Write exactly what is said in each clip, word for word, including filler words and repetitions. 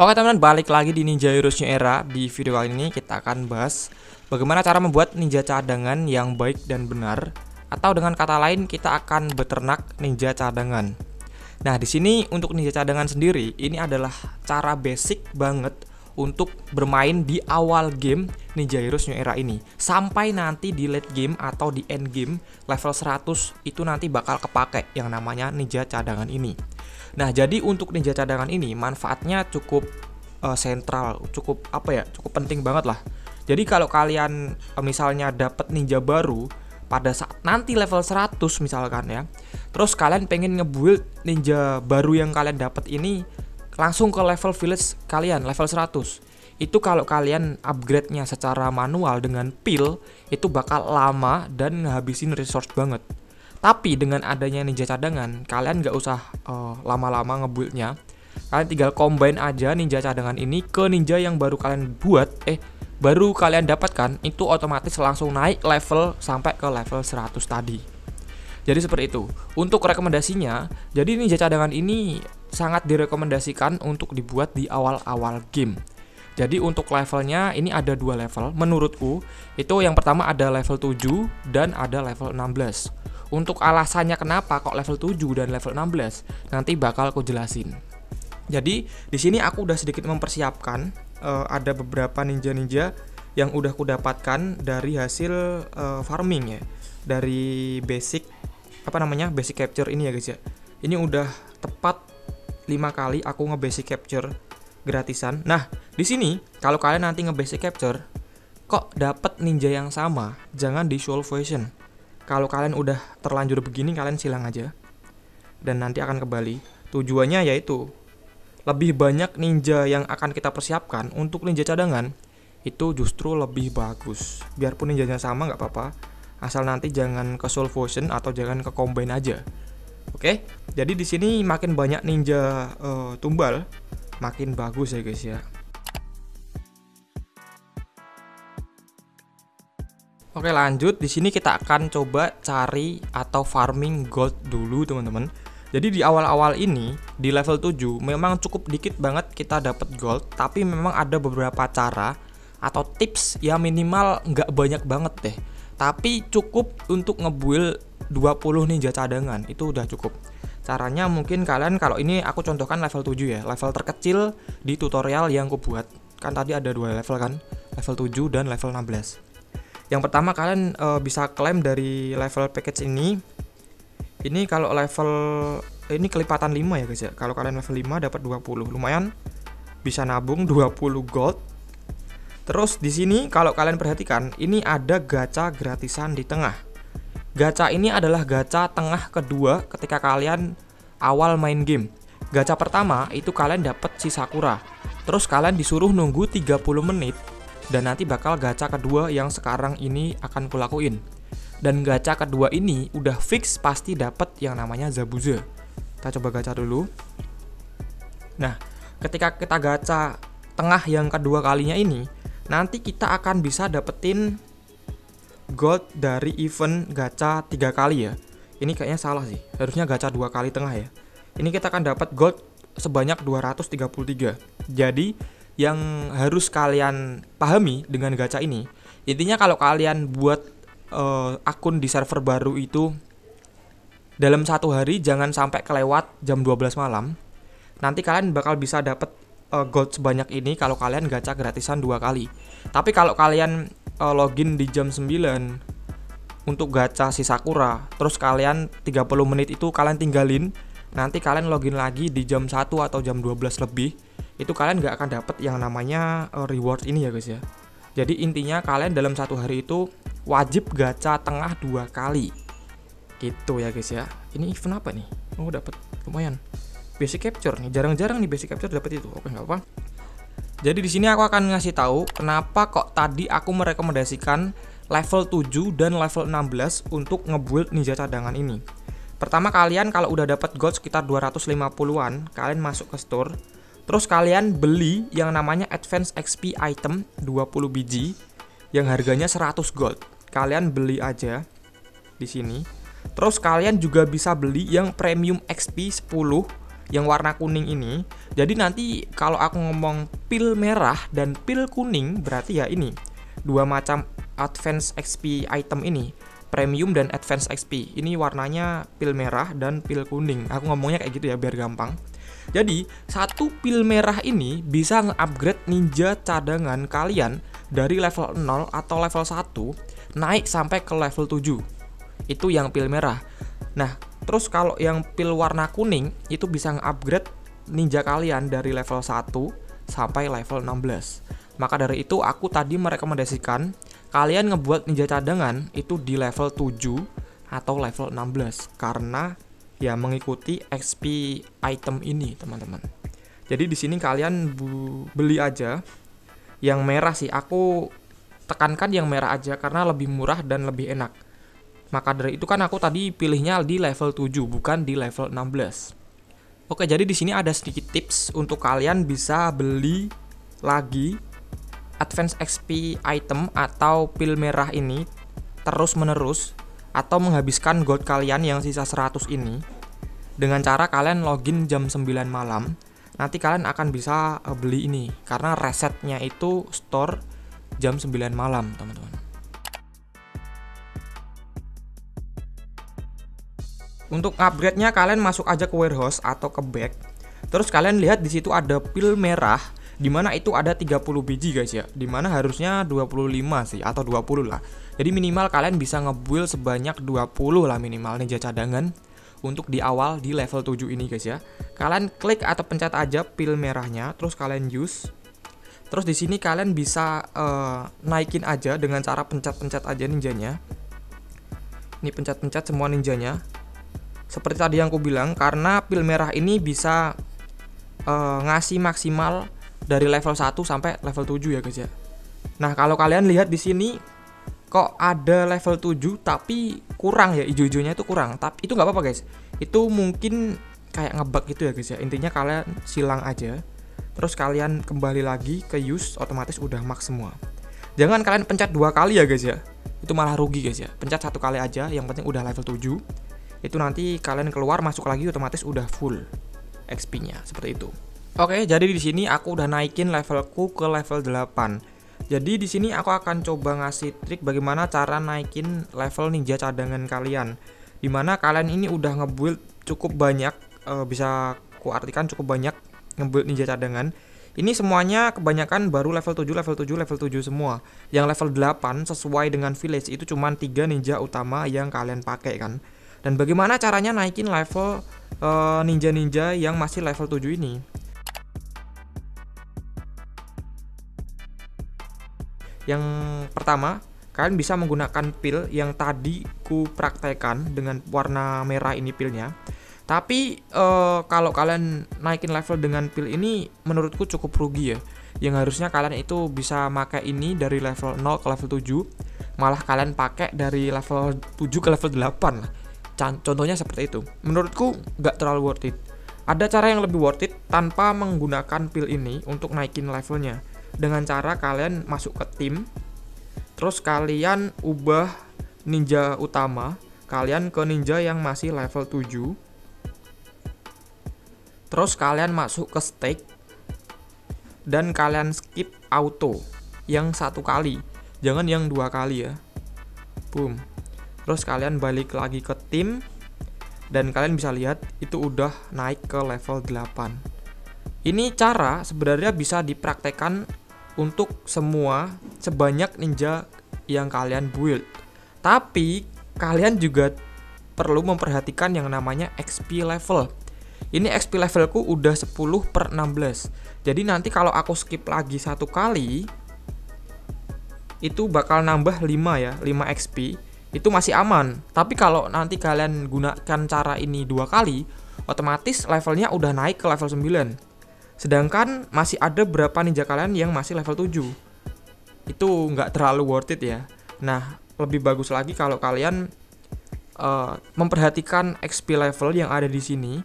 Oke teman-teman, balik lagi di Ninja Heroes New Era. Di video kali ini kita akan bahas bagaimana cara membuat ninja cadangan yang baik dan benar, atau dengan kata lain kita akan beternak ninja cadangan. Nah di sini untuk ninja cadangan sendiri ini adalah cara basic banget untuk bermain di awal game Ninja Heroes New Era ini. Sampai nanti di late game atau di end game level seratus itu nanti bakal kepake yang namanya ninja cadangan ini. Nah jadi untuk ninja cadangan ini manfaatnya cukup uh, sentral, cukup apa ya, cukup penting banget lah. Jadi kalau kalian uh, misalnya dapat ninja baru pada saat nanti level seratus misalkan ya, terus kalian pengen nge-build ninja baru yang kalian dapat ini langsung ke level village kalian, level seratus. Itu kalau kalian upgrade-nya secara manual dengan pil, itu bakal lama dan ngehabisin resource banget. Tapi dengan adanya ninja cadangan, kalian gak usah uh, lama-lama nge-build-nya. Kalian tinggal combine aja ninja cadangan ini ke ninja yang baru kalian buat, eh baru kalian dapatkan, itu otomatis langsung naik level sampai ke level seratus tadi. Jadi seperti itu. Untuk rekomendasinya, jadi ninja cadangan ini sangat direkomendasikan untuk dibuat di awal-awal game. Jadi untuk levelnya ini ada dua level menurutku. Itu yang pertama ada level tujuh dan ada level enam belas. Untuk alasannya kenapa kok level tujuh dan level enam belas nanti bakal aku jelasin. Jadi di sini aku udah sedikit mempersiapkan uh, ada beberapa ninja-ninja yang udah aku dapatkan dari hasil uh, farming ya. Dari basic apa namanya? basic capture ini ya guys ya. Ini udah tepat lima kali aku nge-basic capture gratisan. Nah, di sini kalau kalian nanti nge-basic capture kok dapat ninja yang sama, jangan di soul version. Kalau kalian udah terlanjur begini kalian silang aja. Dan nanti akan kembali. Tujuannya yaitu lebih banyak ninja yang akan kita persiapkan untuk ninja cadangan itu justru lebih bagus. Biarpun ninjanya sama nggak apa-apa, asal nanti jangan ke soul version atau jangan ke combine aja. Oke, jadi di sini makin banyak ninja uh, tumbal, makin bagus ya guys ya. Oke lanjut, di sini kita akan coba cari atau farming gold dulu teman-teman. Jadi di awal-awal ini di level tujuh memang cukup dikit banget kita dapat gold, tapi memang ada beberapa cara atau tips yang minimal nggak banyak banget deh. Tapi cukup untuk ngebuild dua puluh ninja cadangan, itu udah cukup. Caranya mungkin kalian, kalau ini aku contohkan level tujuh ya, level terkecil di tutorial yang aku buat. Kan tadi ada dua level kan, level tujuh dan level enam belas. Yang pertama kalian e, bisa klaim dari level package ini. Ini kalau level, ini kelipatan lima ya guys ya. Kalau kalian level lima dapat dua puluh, lumayan bisa nabung dua puluh gold. Terus di sini kalau kalian perhatikan ini ada gacha gratisan di tengah. Gacha ini adalah gacha tengah kedua ketika kalian awal main game. Gacha pertama itu kalian dapat si Sakura. Terus kalian disuruh nunggu tiga puluh menit dan nanti bakal gacha kedua yang sekarang ini akan kulakuin. Dan gacha kedua ini udah fix pasti dapat yang namanya Zabuza. Kita coba gacha dulu. Nah, ketika kita gacha tengah yang kedua kalinya ini, nanti kita akan bisa dapetin gold dari event gacha tiga kali ya. Ini kayaknya salah sih, harusnya gacha dua kali tengah ya. Ini kita akan dapat gold sebanyak dua ratus tiga puluh tiga. Jadi yang harus kalian pahami dengan gacha ini, intinya kalau kalian buat uh, akun di server baru itu dalam satu hari jangan sampai kelewat jam dua belas malam. Nanti kalian bakal bisa dapet gold sebanyak ini kalau kalian gacha gratisan dua kali. Tapi kalau kalian uh, login di jam sembilan untuk gacha si Sakura, terus kalian tiga puluh menit itu kalian tinggalin, nanti kalian login lagi di jam satu atau jam dua belas lebih, itu kalian nggak akan dapet yang namanya uh, reward ini ya guys ya. Jadi intinya kalian dalam satu hari itu wajib gacha tengah dua kali. Gitu ya guys ya. Ini event apa nih? Oh dapet lumayan. Basic capture nih, jarang-jarang nih basic capture dapat itu. Oke, nggak apa. Jadi di sini aku akan ngasih tahu kenapa kok tadi aku merekomendasikan level tujuh dan level enam belas untuk ngebuild ninja cadangan ini. Pertama kalian kalau udah dapat gold sekitar dua ratus lima puluhan, kalian masuk ke store, terus kalian beli yang namanya advance X P item dua puluh biji yang harganya seratus gold. Kalian beli aja di sini. Terus kalian juga bisa beli yang premium X P sepuluh yang warna kuning ini. Jadi nanti kalau aku ngomong pil merah dan pil kuning, berarti ya ini dua macam advance X P item ini, premium dan advance X P. Ini warnanya pil merah dan pil kuning. Aku ngomongnya kayak gitu ya biar gampang. Jadi, satu pil merah ini bisa nge-upgrade ninja cadangan kalian dari level nol atau level satu naik sampai ke level tujuh. Itu yang pil merah. Nah, terus kalau yang pil warna kuning itu bisa nge-upgrade ninja kalian dari level satu sampai level enam belas. Maka dari itu aku tadi merekomendasikan kalian ngebuat ninja cadangan itu di level tujuh atau level enam belas karena ya mengikuti X P item ini, teman-teman. Jadi di sini kalian beli aja yang merah sih. Aku tekankan yang merah aja karena lebih murah dan lebih enak. Maka dari itu kan aku tadi pilihnya di level tujuh bukan di level enam belas. Oke, jadi di sini ada sedikit tips untuk kalian bisa beli lagi advance X P item atau pil merah ini terus-menerus, atau menghabiskan gold kalian yang sisa seratus ini dengan cara kalian login jam sembilan malam. Nanti kalian akan bisa beli ini karena resetnya itu store jam sembilan malam, teman-teman. Untuk upgrade-nya kalian masuk aja ke warehouse atau ke bag. Terus kalian lihat di situ ada pil merah, dimana itu ada tiga puluh biji guys ya, dimana harusnya dua puluh lima sih atau dua puluh lah. Jadi minimal kalian bisa ngebuild sebanyak dua puluh lah minimal ninja cadangan untuk di awal di level tujuh ini guys ya. Kalian klik atau pencet aja pil merahnya, terus kalian use. Terus di sini kalian bisa uh, naikin aja dengan cara pencet-pencet aja ninjanya. Ini pencet-pencet semua ninjanya. Seperti tadi yang aku bilang, karena pil merah ini bisa uh, ngasih maksimal dari level satu sampai level tujuh ya guys ya. Nah, kalau kalian lihat di sini kok ada level tujuh tapi kurang ya, ijo-ijonya itu kurang. Tapi itu nggak apa-apa guys. Itu mungkin kayak ngebug gitu ya guys ya. Intinya kalian silang aja. Terus kalian kembali lagi ke use, otomatis udah max semua. Jangan kalian pencet dua kali ya guys ya. Itu malah rugi guys ya. Pencet satu kali aja, yang penting udah level tujuh. Itu nanti kalian keluar masuk lagi otomatis udah full X P-nya, seperti itu. Oke, jadi di sini aku udah naikin levelku ke level delapan. Jadi di sini aku akan coba ngasih trik bagaimana cara naikin level ninja cadangan kalian. Dimana kalian ini udah ngebuild cukup banyak, e, bisa kuartikan cukup banyak ngebuild ninja cadangan. Ini semuanya kebanyakan baru level tujuh, level tujuh, level tujuh semua. Yang level delapan sesuai dengan village itu cuman tiga ninja utama yang kalian pakai kan. Dan bagaimana caranya naikin level ninja-ninja e, yang masih level tujuh ini? Yang pertama, kalian bisa menggunakan pil yang tadi ku praktekkan dengan warna merah ini pilnya. Tapi e, kalau kalian naikin level dengan pil ini menurutku cukup rugi ya. Yang harusnya kalian itu bisa pakai ini dari level nol ke level tujuh, malah kalian pakai dari level tujuh ke level delapan. Contohnya seperti itu. Menurutku nggak terlalu worth it. Ada cara yang lebih worth it tanpa menggunakan pil ini untuk naikin levelnya. Dengan cara kalian masuk ke tim, terus kalian ubah ninja utama kalian ke ninja yang masih level tujuh. Terus kalian masuk ke stake dan kalian skip auto yang satu kali, jangan yang dua kali ya. Boom. Terus kalian balik lagi ke tim dan kalian bisa lihat itu udah naik ke level delapan. Ini cara sebenarnya bisa dipraktekkan untuk semua sebanyak ninja yang kalian build. Tapi kalian juga perlu memperhatikan yang namanya X P level. Ini X P levelku udah sepuluh per enam belas. Jadi nanti kalau aku skip lagi satu kali itu bakal nambah lima ya, lima X P. Itu masih aman. Tapi kalau nanti kalian gunakan cara ini dua kali, otomatis levelnya udah naik ke level sembilan. Sedangkan masih ada berapa ninja kalian yang masih level tujuh. Itu nggak terlalu worth it ya. Nah, lebih bagus lagi kalau kalian uh, memperhatikan X P level yang ada di sini.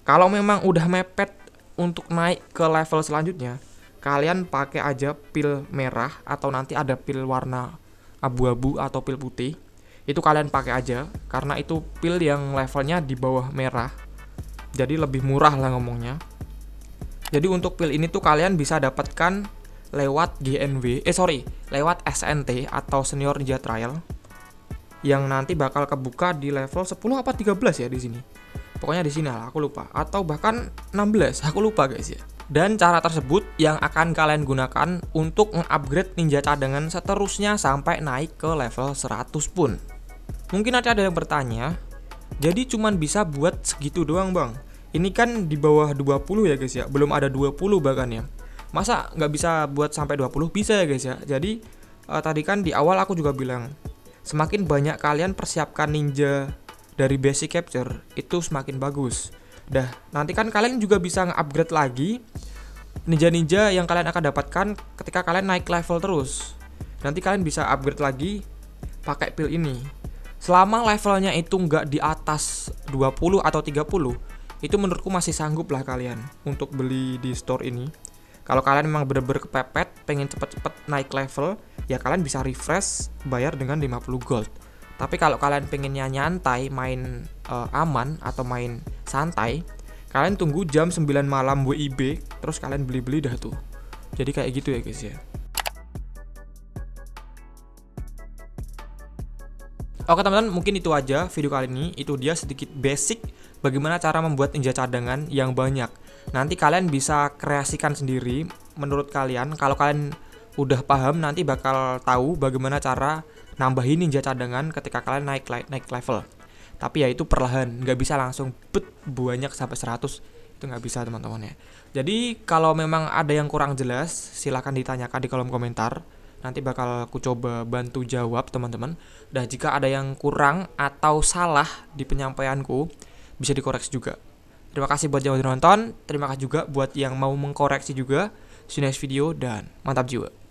Kalau memang udah mepet untuk naik ke level selanjutnya, kalian pakai aja pil merah atau nanti ada pil warna abu-abu atau pil putih. Itu kalian pakai aja karena itu pil yang levelnya di bawah merah. jadi lebih murah lah ngomongnya. Jadi untuk pil ini tuh kalian bisa dapatkan lewat G N W, eh sorry, lewat S N T atau Senior Ninja Trial, yang nanti bakal kebuka di level sepuluh apa tiga belas ya di sini. Pokoknya di sini lah, aku lupa, atau bahkan enam belas, aku lupa guys ya. Dan cara tersebut yang akan kalian gunakan untuk mengupgrade ninja cadangan seterusnya sampai naik ke level seratus pun. Mungkin nanti ada yang bertanya, jadi cuman bisa buat segitu doang bang? Ini kan di bawah dua puluh ya guys ya, belum ada dua puluh bahkan ya. Masa nggak bisa buat sampai dua puluh? Bisa ya guys ya. Jadi eh, tadi kan di awal aku juga bilang, semakin banyak kalian persiapkan ninja dari basic capture itu semakin bagus. Dah, nanti kan kalian juga bisa nge-upgrade lagi ninja-ninja yang kalian akan dapatkan ketika kalian naik level terus. Nanti kalian bisa upgrade lagi pakai pil ini. Selama levelnya itu nggak di atas dua puluh atau tiga puluh, itu menurutku masih sanggup lah kalian untuk beli di store ini. Kalau kalian memang bener-bener kepepet, pengen cepet-cepet naik level, ya kalian bisa refresh bayar dengan lima puluh gold. Tapi kalau kalian pengennya nyantai, main uh, aman atau main santai, kalian tunggu jam sembilan malam W I B, terus kalian beli-beli dah tuh. Jadi kayak gitu ya guys ya. Oke teman-teman, mungkin itu aja video kali ini. Itu dia sedikit basic bagaimana cara membuat ninja cadangan yang banyak. Nanti kalian bisa kreasikan sendiri menurut kalian. Kalau kalian udah paham, nanti bakal tahu bagaimana cara nambahin ninja cadangan ketika kalian naik naik level. Tapi ya itu perlahan, nggak bisa langsung bet banyak sampai seratus, itu nggak bisa teman-teman ya. Jadi kalau memang ada yang kurang jelas, silahkan ditanyakan di kolom komentar, nanti bakal aku coba bantu jawab teman-teman. Dan jika ada yang kurang atau salah di penyampaianku, bisa dikoreksi juga. Terima kasih buat yang udah nonton, terima kasih juga buat yang mau mengkoreksi juga. See you next video dan mantap jiwa.